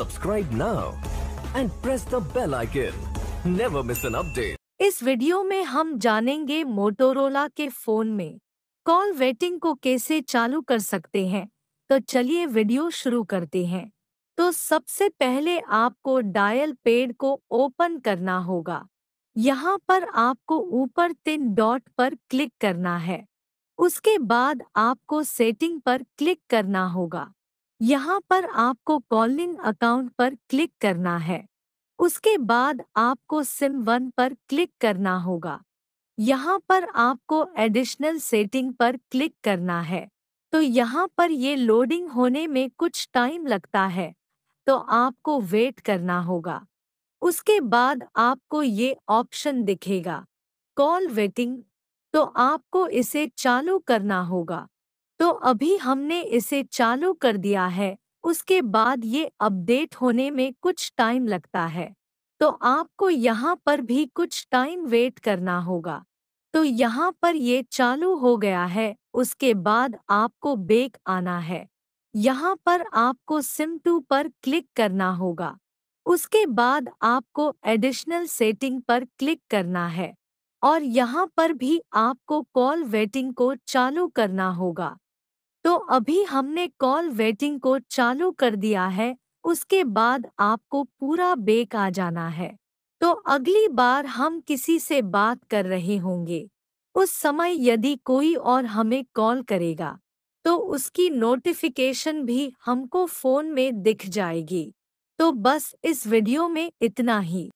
Subscribe now and press the bell icon. Never miss an update. इस video में हम जानेंगे मोटोरोला के फोन में कॉल वेटिंग को कैसे चालू कर सकते हैं। तो चलिए वीडियो शुरू करते हैं। तो सबसे पहले आपको डायल पैड को ओपन करना होगा। यहाँ पर आपको ऊपर 3 डॉट पर क्लिक करना है। उसके बाद आपको सेटिंग पर क्लिक करना होगा। यहाँ पर आपको कॉलिंग अकाउंट पर क्लिक करना है। उसके बाद आपको सिम 1 पर क्लिक करना होगा। यहाँ पर आपको एडिशनल सेटिंग पर क्लिक करना है। तो यहाँ पर ये लोडिंग होने में कुछ टाइम लगता है, तो आपको वेट करना होगा। उसके बाद आपको ये ऑप्शन दिखेगा कॉल वेटिंग, तो आपको इसे चालू करना होगा। तो अभी हमने इसे चालू कर दिया है। उसके बाद ये अपडेट होने में कुछ टाइम लगता है, तो आपको यहाँ पर भी कुछ टाइम वेट करना होगा। तो यहाँ पर ये चालू हो गया है। उसके बाद आपको बैक आना है। यहाँ पर आपको सिम 2 पर क्लिक करना होगा। उसके बाद आपको एडिशनल सेटिंग पर क्लिक करना है और यहाँ पर भी आपको कॉल वेटिंग को चालू करना होगा। तो अभी हमने कॉल वेटिंग को चालू कर दिया है। उसके बाद आपको पूरा बैक आ जाना है। तो अगली बार हम किसी से बात कर रहे होंगे, उस समय यदि कोई और हमें कॉल करेगा तो उसकी नोटिफिकेशन भी हमको फ़ोन में दिख जाएगी। तो बस इस वीडियो में इतना ही।